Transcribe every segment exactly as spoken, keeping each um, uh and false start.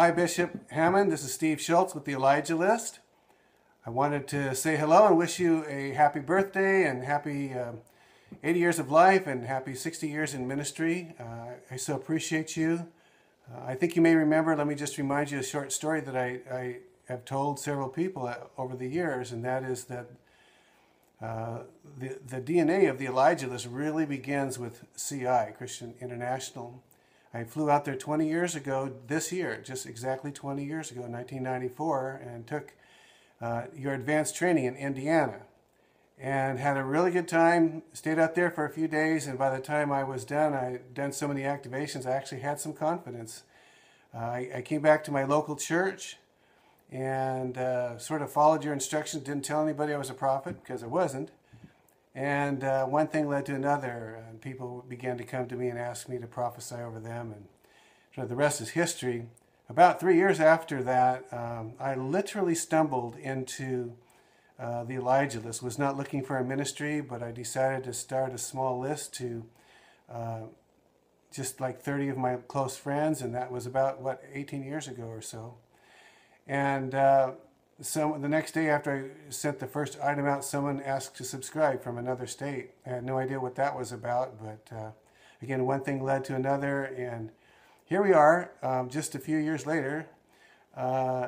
Hi, Bishop Hamon. This is Steve Schultz with The Elijah List. I wanted to say hello and wish you a happy birthday and happy uh, eighty years of life and happy sixty years in ministry. Uh, I so appreciate you. Uh, I think you may remember, let me just remind you a short story that I, I have told several people over the years, and that is that uh, the, the D N A of The Elijah List really begins with C I, Christian International. I flew out there twenty years ago this year, just exactly twenty years ago, nineteen ninety-four, and took uh, your advanced training in Indiana and had a really good time, stayed out there for a few days, and by the time I was done, I had done so many activations, I actually had some confidence. Uh, I, I came back to my local church and uh, sort of followed your instructions, didn't tell anybody I was a prophet, because I wasn't. And uh, one thing led to another, and people began to come to me and ask me to prophesy over them, and sort of the rest is history. About three years after that, um, I literally stumbled into uh, the Elijah List. Was not looking for a ministry, but I decided to start a small list to uh, just like thirty of my close friends, and that was about, what, eighteen years ago or so. And Uh, So the next day after I sent the first item out, someone asked to subscribe from another state. I had no idea what that was about, but uh, again, one thing led to another, and here we are, um, just a few years later, uh,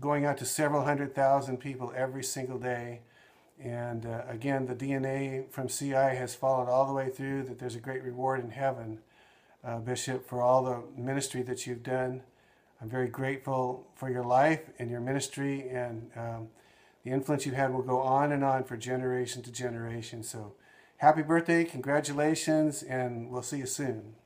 going out to several hundred thousand people every single day. And uh, again, the D N A from C I has followed all the way through, that there's a great reward in heaven, uh, Bishop, for all the ministry that you've done. I'm very grateful for your life and your ministry, and um, the influence you had will go on and on for generation to generation. So happy birthday, congratulations, and we'll see you soon.